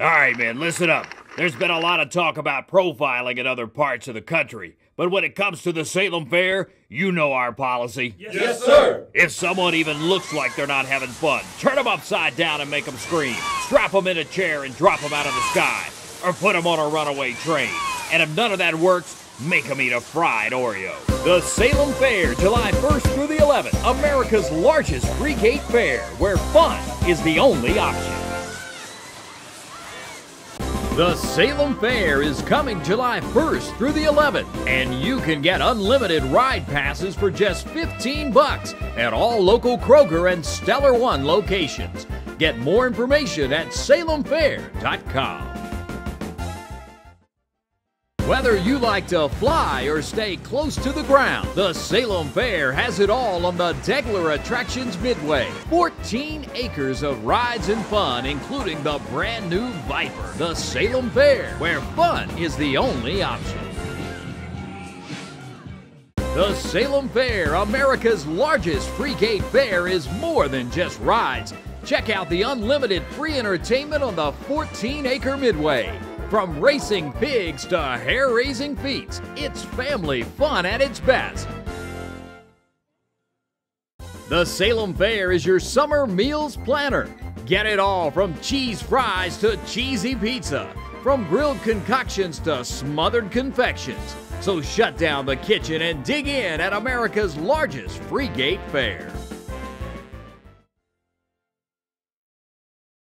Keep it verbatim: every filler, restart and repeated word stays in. Alright, man, listen up. There's been a lot of talk about profiling in other parts of the country, but when it comes to the Salem Fair, you know our policy. Yes, yes sir! If someone even looks like they're not having fun, turn them upside down and make them scream. Strap them in a chair and drop them out of the sky. Or put them on a runaway train. And if none of that works, make them eat a fried Oreo. The Salem Fair, July first through the eleventh, America's largest free-gate fair, where fun is the only option. The Salem Fair is coming July first through the eleventh, and you can get unlimited ride passes for just fifteen bucks at all local Kroger and Stellar One locations. Get more information at Salem Fair dot com. Whether you like to fly or stay close to the ground, the Salem Fair has it all on the Degler Attractions Midway. fourteen acres of rides and fun, including the brand new Viper. The Salem Fair, where fun is the only option. The Salem Fair, America's largest free-gate fair, is more than just rides. Check out the unlimited free entertainment on the fourteen acre Midway. From racing pigs to hair-raising feats, it's family fun at its best. The Salem Fair is your summer meals planner. Get it all from cheese fries to cheesy pizza, from grilled concoctions to smothered confections. So shut down the kitchen and dig in at America's largest free-gate fair.